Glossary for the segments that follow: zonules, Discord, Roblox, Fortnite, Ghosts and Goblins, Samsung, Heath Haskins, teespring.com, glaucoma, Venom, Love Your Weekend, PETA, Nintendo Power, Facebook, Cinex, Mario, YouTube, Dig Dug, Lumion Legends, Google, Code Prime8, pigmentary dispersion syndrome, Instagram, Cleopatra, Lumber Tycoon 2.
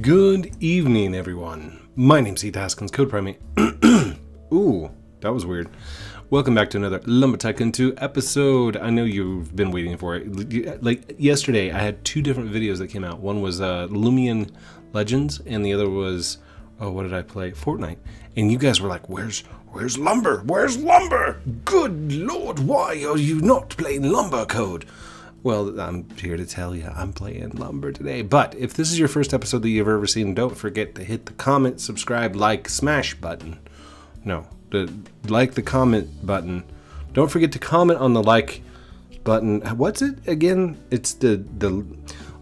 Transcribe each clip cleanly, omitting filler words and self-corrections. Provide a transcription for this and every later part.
Good evening, everyone. My name's Heath Haskins, Code Prime8. Ooh, that was weird. Welcome back to another Lumber Tycoon 2 episode. I know you've been waiting for it. Like yesterday, I had two different videos that came out. One was Lumion Legends, and the other was, oh, what did I play? Fortnite. And you guys were like, where's Lumber? Where's Lumber? Good Lord, why are you not playing Lumber, Code? Well, I'm here to tell you, I'm playing Lumber today. But if this is your first episode that you've ever seen, don't forget to hit the comment, subscribe, like, smash button. No, like the comment button. Don't forget to comment on the like button. What's it again? It's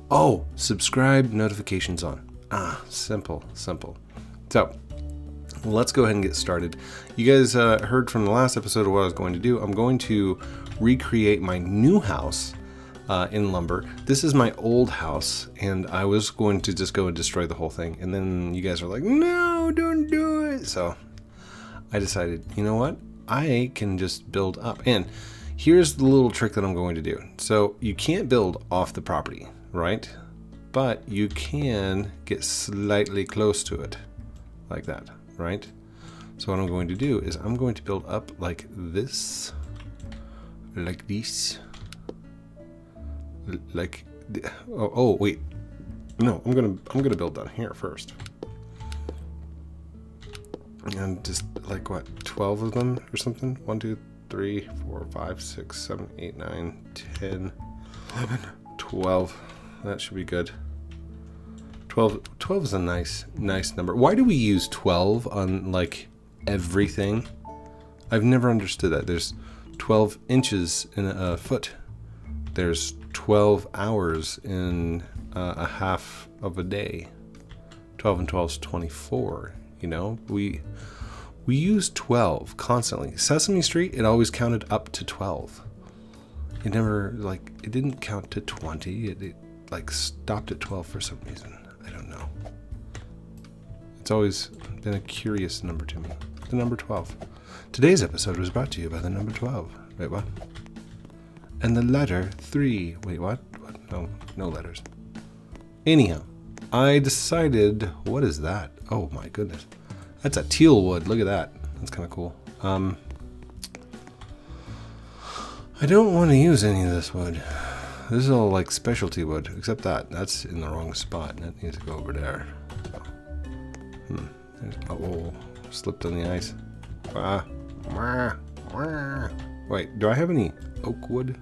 oh, subscribe, notifications on. Ah, simple, simple. So let's go ahead and get started. You guys heard from the last episode of what I was going to do. I'm going to recreate my new house. In Lumber. This is my old house, and I was going to just go and destroy the whole thing, and then you guys were like, no, don't do it. So I decided, you know what, I can just build up. And here's the little trick that I'm going to do. So you can't build off the property, right? But you can get slightly close to it, like that, right? So what I'm going to do is I'm going to build up like this, like this. Like, oh wait, no, I'm gonna build down here first, and just like what, 12 of them or something? 1, 2, 3, 4, 5, 6, 7, 8, 9, 10, 11, 12. That should be good. 12 is a nice number. Why do we use 12 on like everything? I've never understood that. There's 12 inches in a foot. There's 12 hours in a half of a day. 12 and 12 is 24, you know? We use 12 constantly. Sesame Street, it always counted up to 12. It never, like, it didn't count to 20. It like, stopped at 12 for some reason. I don't know. It's always been a curious number to me. The number 12. Today's episode was brought to you by the number 12. Wait, what? And the letter 3. Wait, what? No, no letters. Anyhow, I decided, what is that? Oh my goodness. That's a teal wood. Look at that. That's kind of cool. I don't want to use any of this wood. This is all like specialty wood, except that. That's in the wrong spot. That needs to go over there. Oh, slipped on the ice. Wait, do I have any oak wood?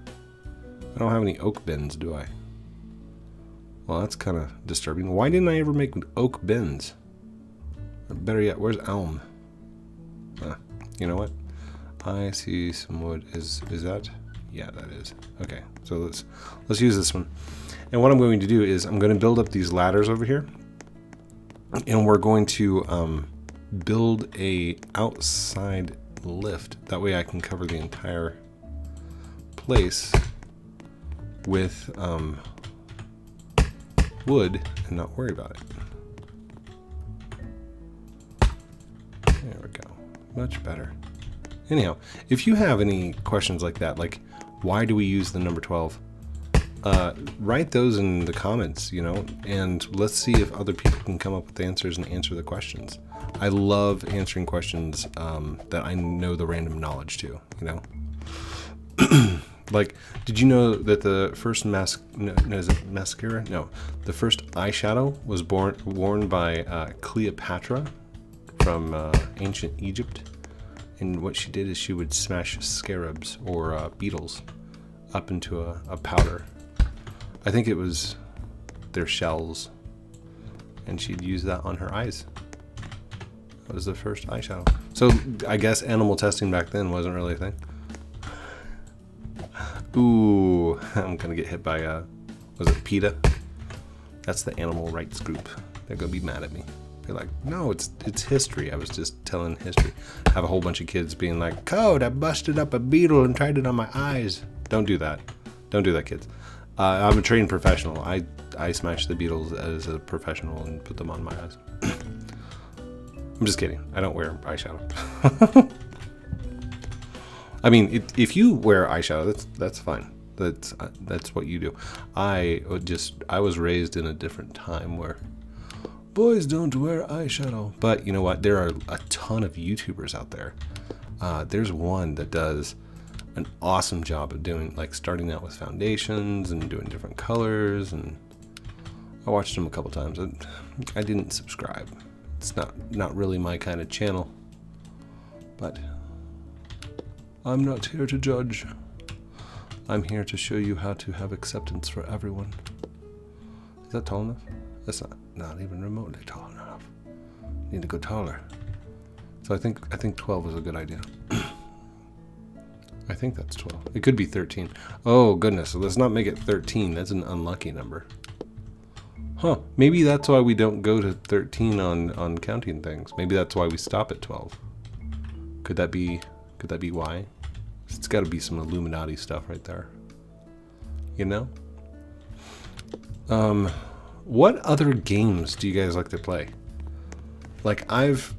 I don't have any oak bins, do I? Well, that's kind of disturbing. Why didn't I ever make oak bins? Or better yet, where's elm? You know what? I see some wood. Is that? Yeah, that is. Okay, so let's use this one. And what I'm going to do is I'm going to build up these ladders over here, and we're going to build a outside lift. That way I can cover the entire place with wood and not worry about it. There we go. Much better. Anyhow, if you have any questions like that, like why do we use the number 12, write those in the comments, you know, and let's see if other people can come up with the answers and answer the questions. I love answering questions that I know the random knowledge to, you know? Like, did you know that the first mascara? No, the first eyeshadow was worn by Cleopatra from ancient Egypt. And what she did is she would smash scarabs or beetles up into a powder. I think it was their shells. And she'd use that on her eyes. That was the first eyeshadow. So I guess animal testing back then wasn't really a thing. Ooh, I'm gonna get hit by was it PETA? That's the animal rights group. They're gonna be mad at me. They're like, no, it's history. I was just telling history. I have a whole bunch of kids being like, Code, I busted up a beetle and tried it on my eyes. Don't do that. Don't do that, kids. I'm a trained professional. I smashed the beetles as a professional and put them on my eyes. I'm just kidding. I don't wear eyeshadow. I mean, if you wear eyeshadow, that's fine. That's what you do. I was raised in a different time where boys don't wear eyeshadow. But you know what? There are a ton of YouTubers out there. There's one that does an awesome job of doing, like, starting out with foundations and doing different colors. And I watched him a couple times. I didn't subscribe. It's not really my kind of channel, but I'm not here to judge. I'm here to show you how to have acceptance for everyone. Is that tall enough? That's not even remotely tall enough. Need to go taller. So I think 12 is a good idea. I think that's 12. It could be 13. Oh goodness, so let's not make it 13. That's an unlucky number. Huh, maybe that's why we don't go to 13 on counting things. Maybe that's why we stop at 12. Could that be why? It's gotta be some Illuminati stuff right there. You know? What other games do you guys like to play? Like, I've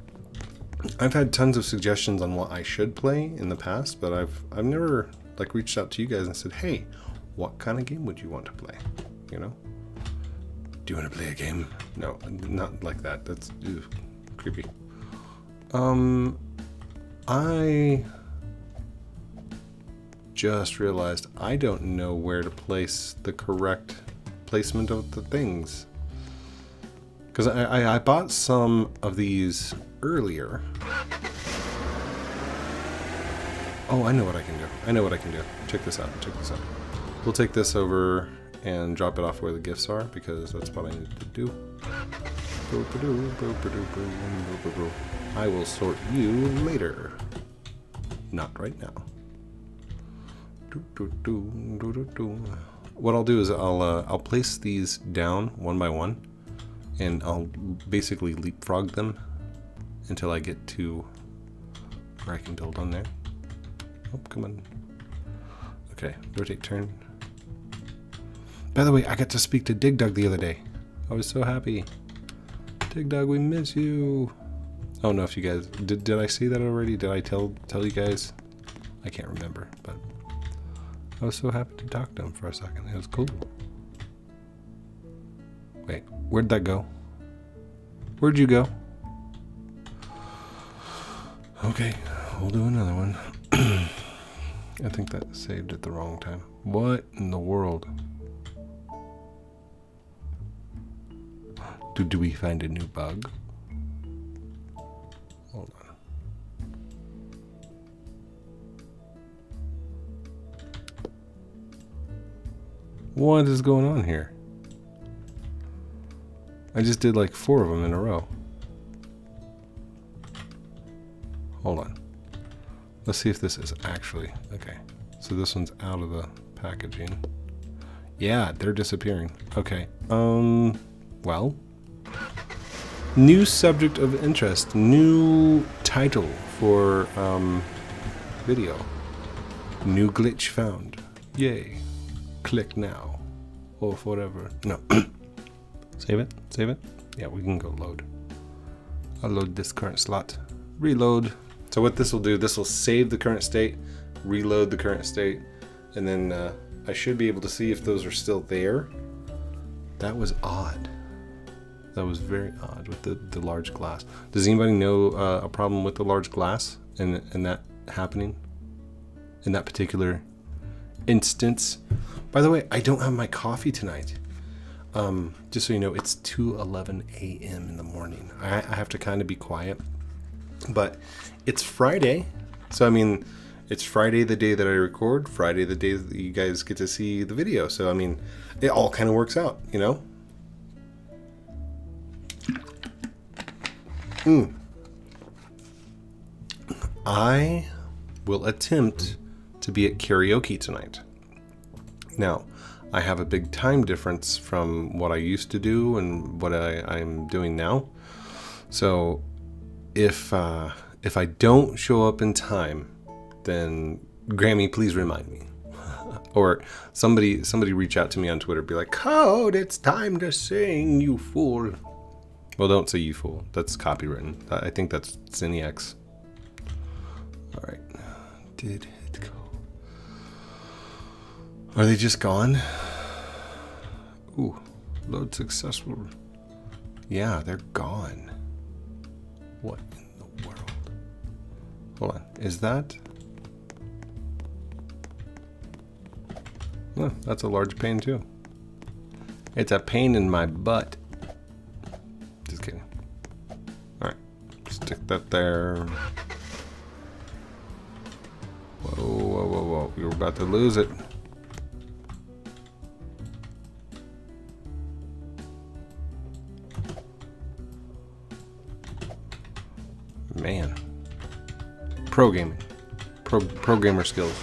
had tons of suggestions on what I should play in the past, but I've never, like, reached out to you guys and said, hey, what kind of game would you want to play? You know? Do you want to play a game? No, not like that. That's creepy. I just realized I don't know where to place the correct placement of the things. Because I bought some of these earlier. Oh, I know what I can do. I know what I can do. Check this out. Check this out. We'll take this over and drop it off where the gifts are, because that's what I need to do. I will sort you later. Not right now. What I'll do is I'll place these down one by one, and I'll basically leapfrog them until I get to where I can build on there. Oh, come on. Okay, rotate, turn. By the way, I got to speak to Dig Dug the other day. I was so happy. Dig Dug, we miss you. I don't know if you guys did I say that already? Did I tell you guys? I can't remember, but I was so happy to talk to him for a second. It was cool. Wait, where'd that go? Where'd you go? Okay, we'll do another one. I think that saved at the wrong time. What in the world? Do we find a new bug? Hold on. What is going on here? I just did like 4 of them in a row. Hold on. Let's see if this is actually... Okay. So this one's out of the packaging. Yeah, they're disappearing. Okay. Well... New subject of interest, new title for video. New glitch found. Yay. Click now. Or forever. No. Save it. Save it. Yeah, we can go load. I'll load this current slot. Reload. So what this will do, this will save the current state, reload the current state, and then I should be able to see if those are still there. That was odd. That was very odd with the large glass. Does anybody know a problem with the large glass and that happening in that particular instance? By the way, I don't have my coffee tonight. Just so you know, it's 2:11 a.m. in the morning. I have to kind of be quiet, but it's Friday. So, I mean, it's Friday the day that I record, Friday the day that you guys get to see the video. So, I mean, it all kind of works out, you know? I will attempt to be at karaoke tonight. Now, I have a big time difference from what I used to do and what I'm doing now. So if I don't show up in time, then Grammy, please remind me. Or somebody reach out to me on Twitter, be like, Code, it's time to sing, you fool. Well, don't say you fool. That's copywritten. I think that's Cinex. All right. Did it go? Are they just gone? Ooh, load successful. Yeah, they're gone. What in the world? Hold on, is that? Oh, that's a large pain too. It's a pain in my butt. Just kidding. Alright, stick that there. Whoa, whoa, whoa, whoa, we were about to lose it. Man. Pro gaming. Pro gamer skills.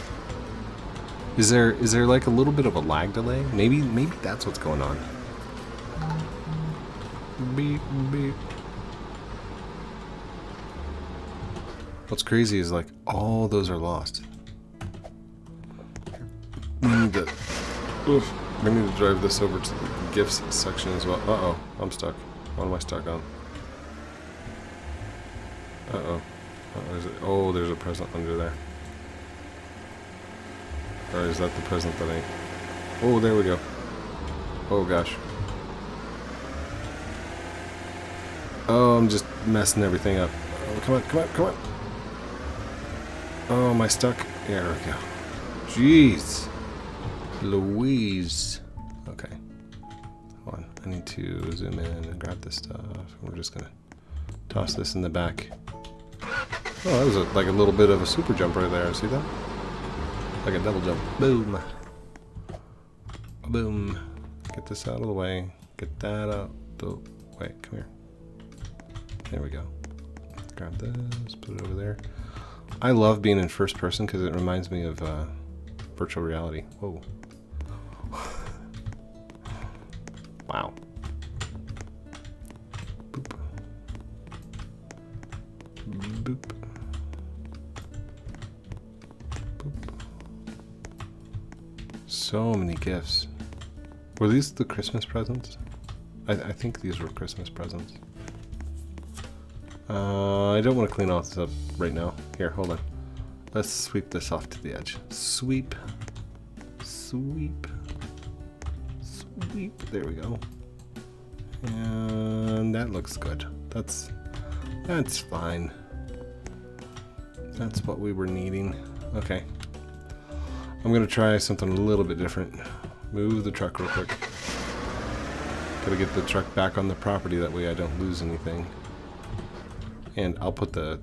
Is there like a little bit of a lag delay? Maybe that's what's going on. Beep, beep. What's crazy is like all those are lost. We need to drive this over to the gifts section as well. Uh-oh, I'm stuck. What am I stuck on? Uh-oh. Oh, there's a present under there. Or is that the present that I... Oh, there we go. Oh, gosh. Oh, I'm just messing everything up. Oh, come on, come on, come on. Oh, am I stuck? There we go. Jeez. Louise. Okay. Hold on. I need to zoom in and grab this stuff. We're just going to toss this in the back. Oh, that was like a little bit of a super jump right there. See that? Like a double jump. Boom. Boom. Get this out of the way. Get that out the way. Come here. There we go. Grab this. Put it over there. I love being in first person because it reminds me of virtual reality. Whoa. Wow. Boop. Boop. So many gifts. Were these the Christmas presents? I think these were Christmas presents. I don't want to clean all this up right now. Here, hold on. Let's sweep this off to the edge. Sweep. Sweep. Sweep. There we go. And that looks good. That's fine. That's what we were needing. Okay. I'm gonna try something a little bit different. Move the truck real quick. Gotta get the truck back on the property, that way I don't lose anything. And I'll put the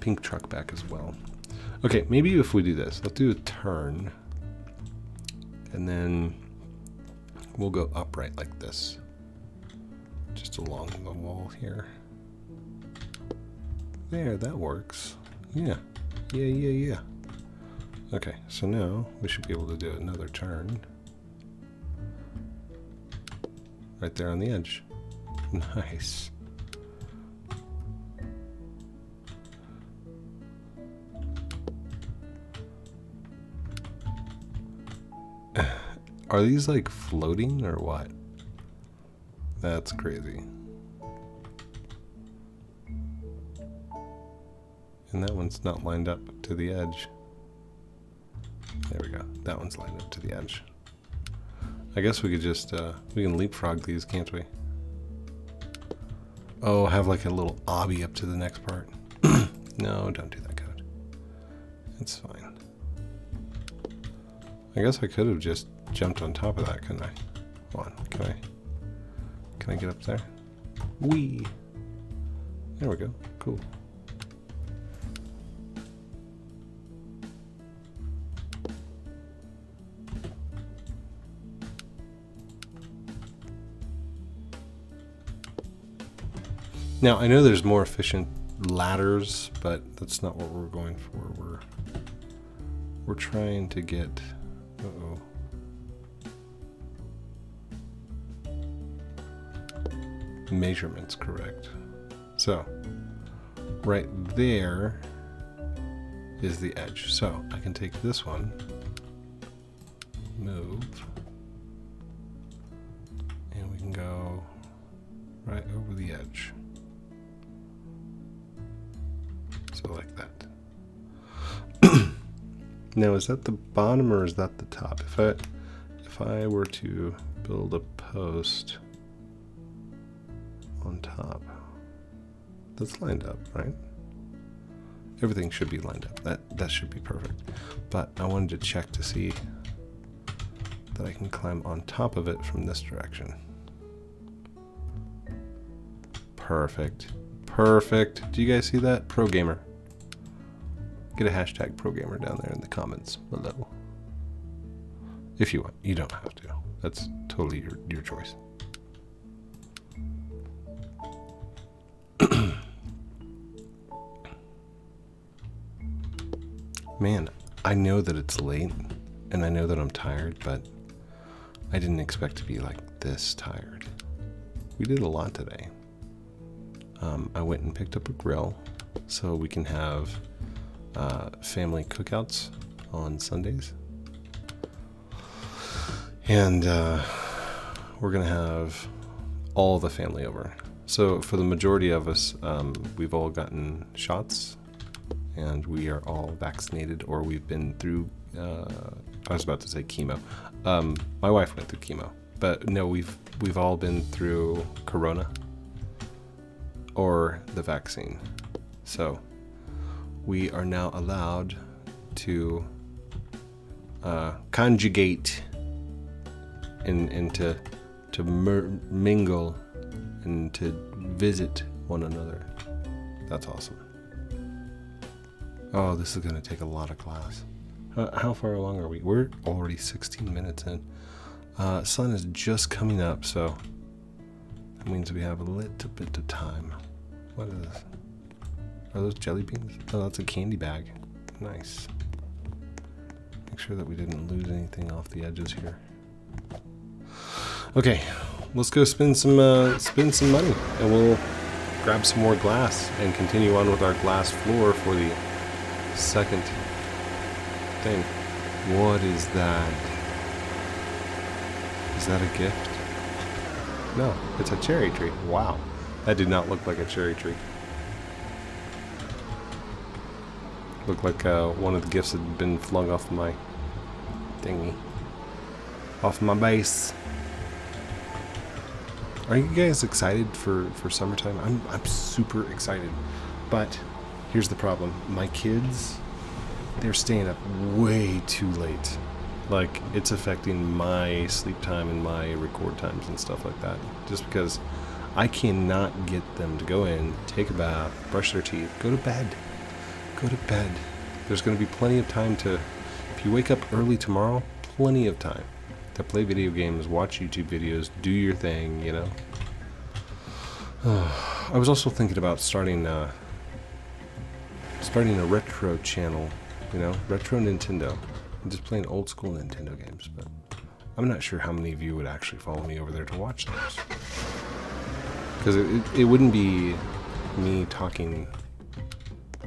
pink truck back as well. Okay, maybe if we do this, let's do a turn. And then we'll go upright like this. Just along the wall here. There, that works. Yeah, yeah, yeah, yeah. Okay, so now we should be able to do another turn. Right there on the edge. Nice. Are these like floating or what? That's crazy. And that one's not lined up to the edge. There we go. That one's lined up to the edge. I guess we could just, we can leapfrog these, can't we? Oh, have like a little obby up to the next part. No, don't do that, Code. It's fine. I guess I could have just jumped on top of that, couldn't I? Hold on, can I get up there? Whee! There we go. Cool. Now, I know there's more efficient ladders, but that's not what we're going for. We're trying to get... Uh-oh. Measurements correct. So, right there is the edge. So, I can take this one, move, and we can go right over the edge. So like that. Now, is that the bottom or is that the top? If I were to build a post on top. That's lined up, right? Everything should be lined up. That should be perfect. But I wanted to check to see that I can climb on top of it from this direction. Perfect. Perfect. Do you guys see that? Pro gamer. Get a hashtag pro gamer down there in the comments below. If you want. You don't have to. That's totally your choice. Man, I know that it's late and I know that I'm tired, but I didn't expect to be like this tired. We did a lot today. I went and picked up a grill so we can have family cookouts on Sundays. And we're gonna have all the family over. So for the majority of us, we've all gotten shots and we are all vaccinated, or we've been through, I was about to say chemo. My wife went through chemo, but no, we've all been through Corona or the vaccine. So we are now allowed to conjugate and to mingle and to visit one another. That's awesome. Oh, this is gonna take a lot of class. How far along are we? We're already 16 minutes in. Sun is just coming up, so that means we have a little bit of time. What is this? Are those jelly beans? Oh, that's a candy bag. Nice. Make sure that we didn't lose anything off the edges here. Okay, let's go spend some money, and we'll grab some more glass and continue on with our glass floor for the second thing. What is that? Is that a gift? No, it's a cherry tree. Wow, that did not look like a cherry tree. Looked like one of the gifts had been flung off my thingy, off my base. Are you guys excited for summertime? I'm super excited, but here's the problem. My kids, they're staying up way too late. Like, it's affecting my sleep time and my record times and stuff like that. Just because I cannot get them to go in, take a bath, brush their teeth, go to bed. Go to bed. There's going to be plenty of time to, if you wake up early tomorrow, plenty of time to play video games, watch YouTube videos, do your thing, you know. I was also thinking about starting a retro channel, you know, retro Nintendo. I'm just playing old school Nintendo games, but I'm not sure how many of you would actually follow me over there to watch those. Because it wouldn't be me talking,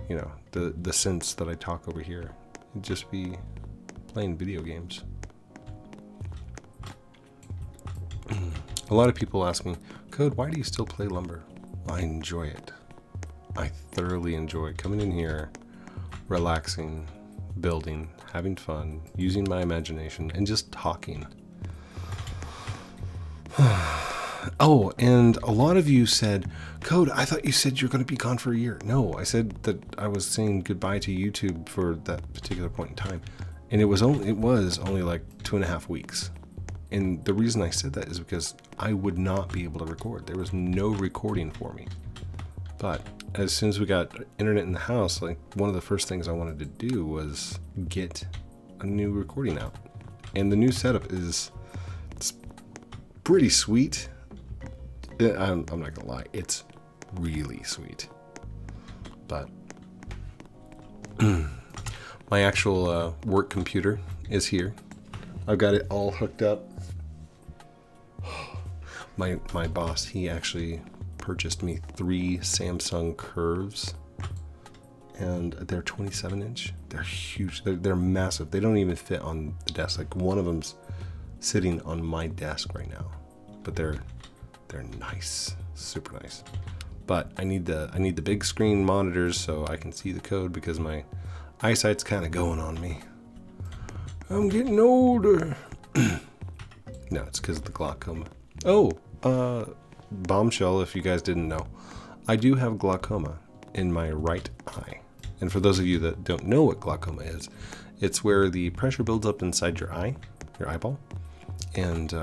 you know, the sense that I talk over here. It'd just be playing video games. A lot of people ask me, Code, why do you still play Lumber? I enjoy it. I thoroughly enjoy coming in here, relaxing, building, having fun, using my imagination, and just talking. Oh, and a lot of you said, Code, I thought you said you're going to be gone for a year. No, I said that I was saying goodbye to YouTube for that particular point in time. And it was only like 2.5 weeks. And the reason I said that is because I would not be able to record. There was no recording for me. But as soon as we got internet in the house, like, one of the first things I wanted to do was get a new recording out. And the new setup is, it's pretty sweet. I'm not gonna lie, it's really sweet. But my actual work computer is here. I've got it all hooked up. My boss, he actually purchased me 3 Samsung curves, and they're 27 inch. They're huge. They're massive. They don't even fit on the desk. Like, one of them's sitting on my desk right now, but they're nice, super nice. But I need the big screen monitors so I can see the code, because my eyesight's kind of going on me. I'm getting older. No, it's because of the glaucoma. Oh, bombshell if you guys didn't know. I do have glaucoma in my right eye. And for those of you that don't know what glaucoma is, it's where the pressure builds up inside your eye, your eyeball, and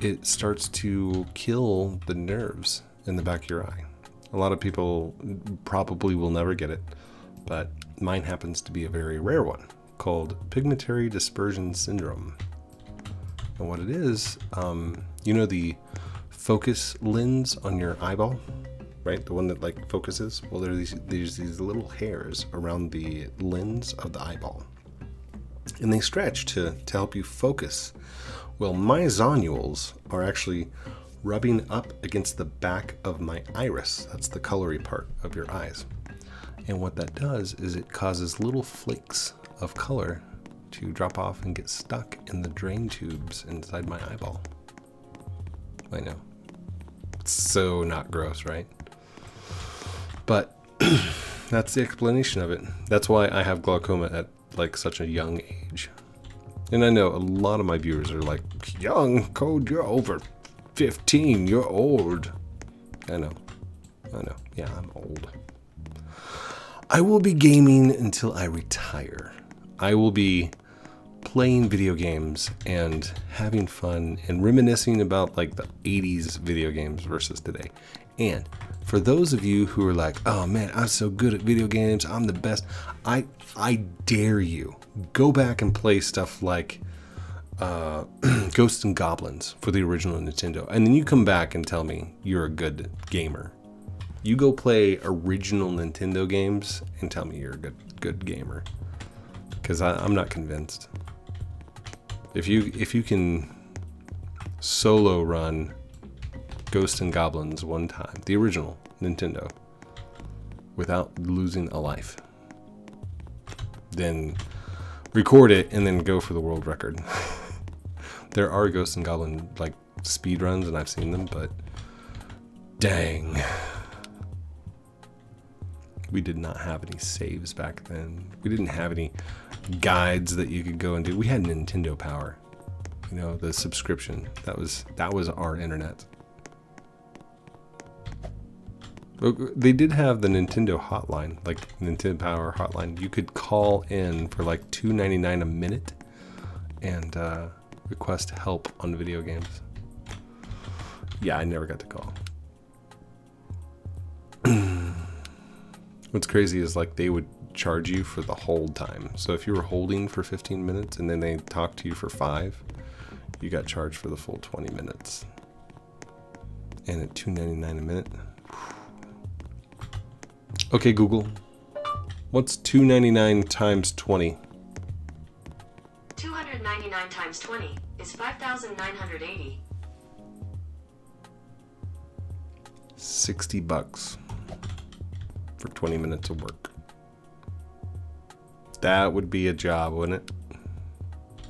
it starts to kill the nerves in the back of your eye. A lot of people probably will never get it, but mine happens to be a very rare one called pigmentary dispersion syndrome. And what it is, you know the focus lens on your eyeball, right? The one that like focuses. Well, there's these little hairs around the lens of the eyeball, and they stretch to help you focus. Well, my zonules are actually rubbing up against the back of my iris. That's the colory part of your eyes. And what that does is it causes little flakes of color to drop off and get stuck in the drain tubes inside my eyeball. I know, it's so not gross, right? But that's the explanation of it. That's why I have glaucoma at like such a young age. And I know a lot of my viewers are like, young, Code, you're over 15, you're old. I know, yeah, I'm old. I will be gaming until I retire. I will be playing video games and having fun and reminiscing about like the 80s video games versus today. And for those of you who are like, oh man, I'm so good at video games, I'm the best. I dare you, go back and play stuff like Ghosts and Goblins for the original Nintendo. And then you come back and tell me you're a good gamer. You go play original Nintendo games and tell me you're a good gamer. Because I'm not convinced. If you can solo run Ghosts and Goblins one time, the original Nintendo, without losing a life, then record it and then go for the world record. There are Ghosts and Goblins like speed runs, and I've seen them, but dang. We did not have any saves back then. We didn't have any guides that you could go and do. We had Nintendo Power, you know, the subscription. That was our internet. They did have the Nintendo hotline, like Nintendo Power hotline. You could call in for like $2.99 a minute and request help on video games. Yeah, I never got the call. What's crazy is like they would charge you for the hold time. So if you were holding for 15 minutes and then they talked to you for 5, you got charged for the full 20 minutes. And at $2.99 a minute. Okay, Google, what's $2.99 times 20? 299 times 20 is 5,980. 60 bucks. For 20 minutes of work. That would be a job, wouldn't it?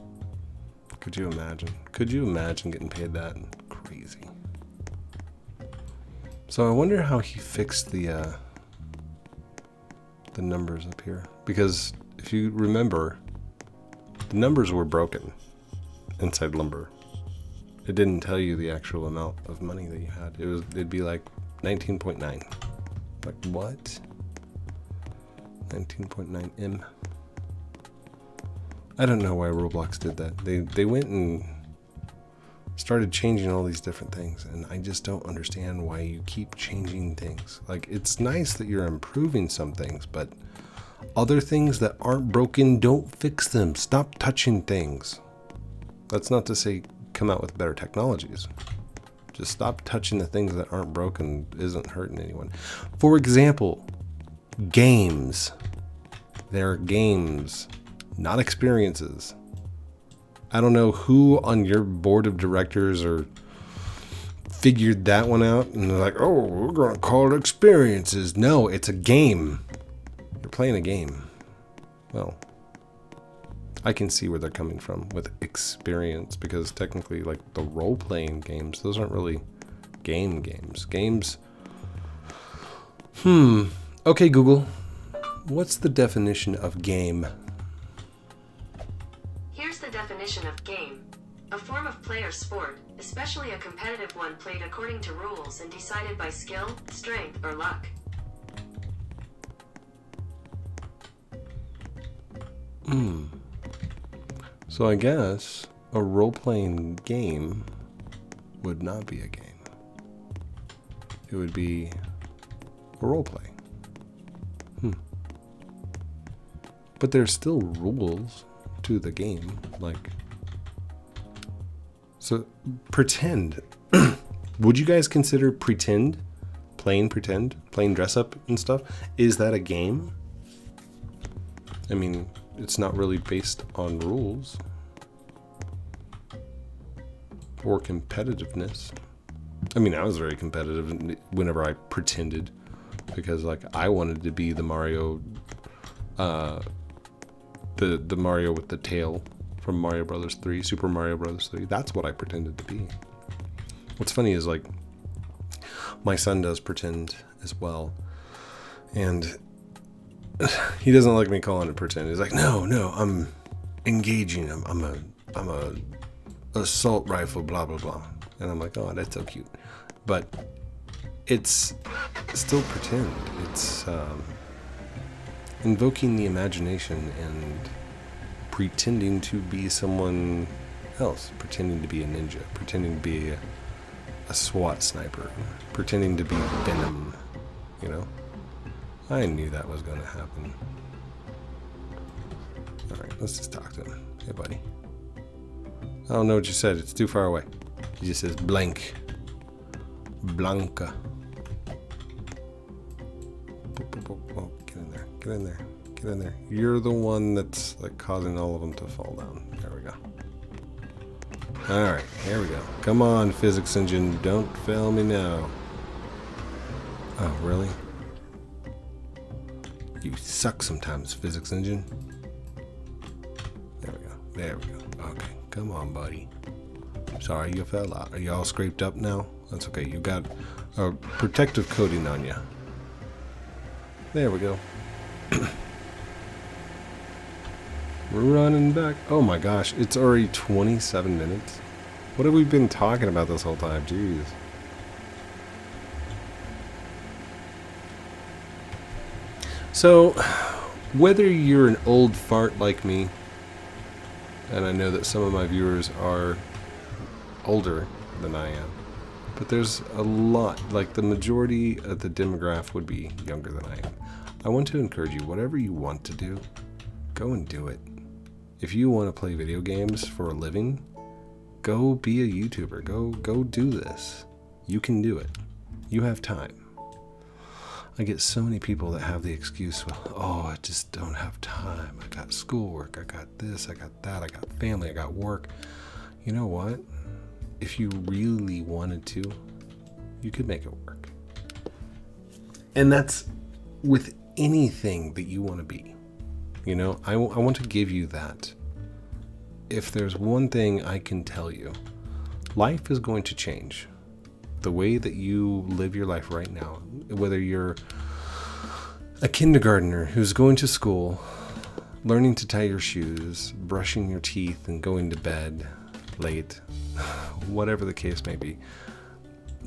Could you imagine? Could you imagine getting paid that? Crazy. So I wonder how he fixed the numbers up here, because if you remember, the numbers were broken inside Lumber. It didn't tell you the actual amount of money that you had. It'd be like 19.9. Like what? 19.9M. I don't know why Roblox did that. They went and started changing all these different things, and I just don't understand why you keep changing things. Like, it's nice that you're improving some things, but other things that aren't broken, don't fix them. Stop touching things. That's not to say come out with better technologies. Just stop touching the things that aren't broken, isn't hurting anyone. For example, games. They're games, not experiences. I don't know who on your board of directors or figured that one out and they're like, oh, we're gonna call it experiences. No, it's a game. You're playing a game. Well, I can see where they're coming from with experience, because technically like the role-playing games, those aren't really games. Games. Okay, Google, what's the definition of game? Here's the definition of game. a form of player sport, especially a competitive one played according to rules and decided by skill, strength, or luck. So I guess a role-playing game would not be a game. It would be a role-play. But there's still rules to the game, like... So, pretend. Would you guys consider pretend? Playing dress-up and stuff? Is that a game? I mean, it's not really based on rules. Or competitiveness. I mean, I was very competitive whenever I pretended. Because, like, I wanted to be the Mario... The Mario with the tail from Mario Brothers 3, Super Mario Brothers 3. That's what I pretended to be. What's funny is, like, my son does pretend as well. And he doesn't like me calling it pretend. He's like, no, I'm engaging. I'm a assault rifle, blah, blah, blah. And I'm like, oh, that's so cute. But it's still pretend. It's, invoking the imagination and pretending to be someone else, pretending to be a ninja, pretending to be a SWAT sniper, pretending to be Venom, you know? I knew that was gonna happen. Alright, let's just talk to him. Hey, buddy. I don't know what you said, it's too far away. He just says blank. Blanca. Oh, get in there. Get in there. Get in there. You're the one that's like causing all of them to fall down. There we go. Alright, here we go. Come on, physics engine. Don't fail me now. Oh, really? You suck sometimes, physics engine. There we go. There we go. Okay. Come on, buddy. Sorry you fell out. Are you all scraped up now? That's okay. You got a protective coating on you. There we go. We're running back. Oh my gosh, it's already 27 minutes. What have we been talking about this whole time? Jeez. So, whether you're an old fart like me, and I know that some of my viewers are older than I am, but there's a lot, like the majority of the demographic would be younger than I am. I want to encourage you, whatever you want to do, go and do it. If you want to play video games for a living, go be a YouTuber. Go do this. You can do it. You have time. I get so many people that have the excuse, well, oh, I just don't have time. I got schoolwork. I got this. I got that. I got family. I got work. You know what? If you really wanted to, you could make it work. And that's with anything that you want to be. You know, I want to give you that. If there's one thing I can tell you, life is going to change. The way that you live your life right now, whether you're a kindergartner who's going to school, learning to tie your shoes, brushing your teeth, and going to bed late, whatever the case may be,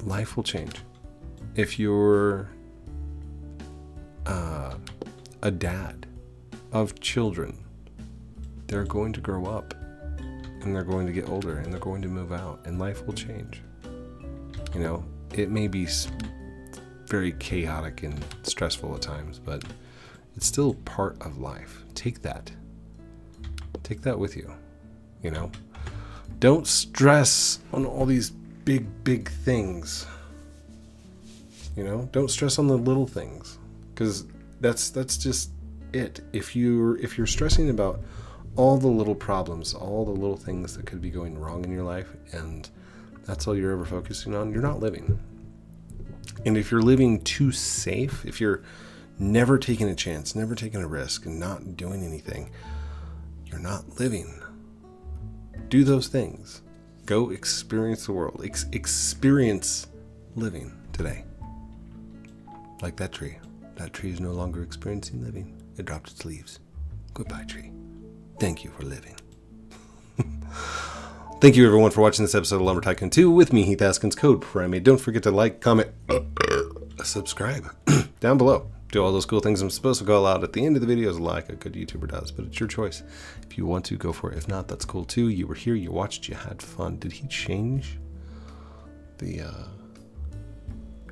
life will change. If you're a dad of children, they're going to grow up and they're going to get older and they're going to move out and life will change. You know, it may be very chaotic and stressful at times, but it's still part of life. Take that with you, you know? Don't stress on all these big things. You know, don't stress on the little things, because that's just it. If you're stressing about all the little problems, all the little things that could be going wrong in your life, and that's all you're ever focusing on, you're not living. And if you're living too safe, if you're never taking a chance, never taking a risk, and not doing anything, you're not living. Do those things. Go experience the world. Experience living today. Like that tree. That tree is no longer experiencing living. It dropped its leaves. Goodbye, tree. Thank you for living. Thank you everyone for watching this episode of Lumber Tycoon 2 with me, Heath Haskins, Code Prime8. Don't forget to like, comment, subscribe down below. Do all those cool things I'm supposed to call out at the end of the videos like a good YouTuber does, but it's your choice. If you want to, go for it. If not, that's cool too. You were here, you watched, you had fun. Did he change the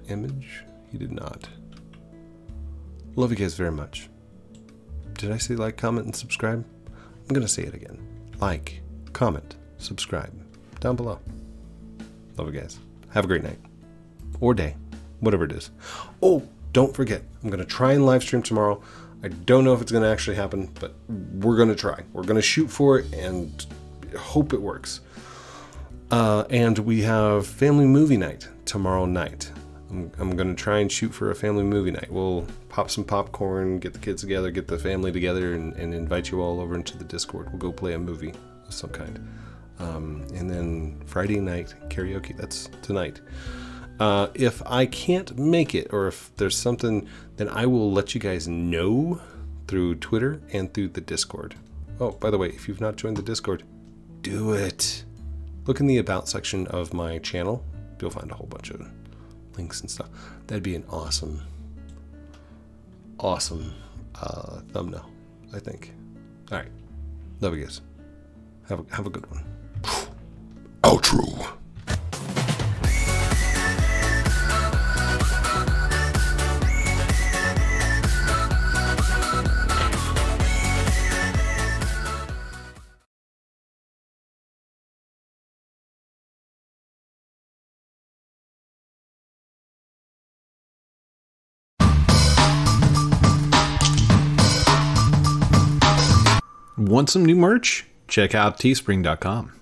image? He did not. Love you guys very much. Did I say like, comment, and subscribe? I'm gonna say it again. Like, comment, subscribe down below. Love you guys. Have a great night or day, whatever it is. Oh, don't forget, I'm going to try and live stream tomorrow. I don't know if it's going to actually happen, but we're going to try. We're going to shoot for it and hope it works. And we have family movie night tomorrow night. I'm going to try and shoot for a family movie night. We'll pop some popcorn, get the kids together, get the family together, and invite you all over into the Discord. We'll go play a movie of some kind. And then Friday night, karaoke. That's tonight. If I can't make it, or if there's something, then I will let you guys know through Twitter and through the Discord. Oh, by the way, if you've not joined the Discord, do it. Look in the About section of my channel. You'll find a whole bunch of links and stuff. That'd be an awesome, awesome thumbnail, I think. All right. Love you guys. Have a good one. Outro. Want some new merch? Check out teespring.com.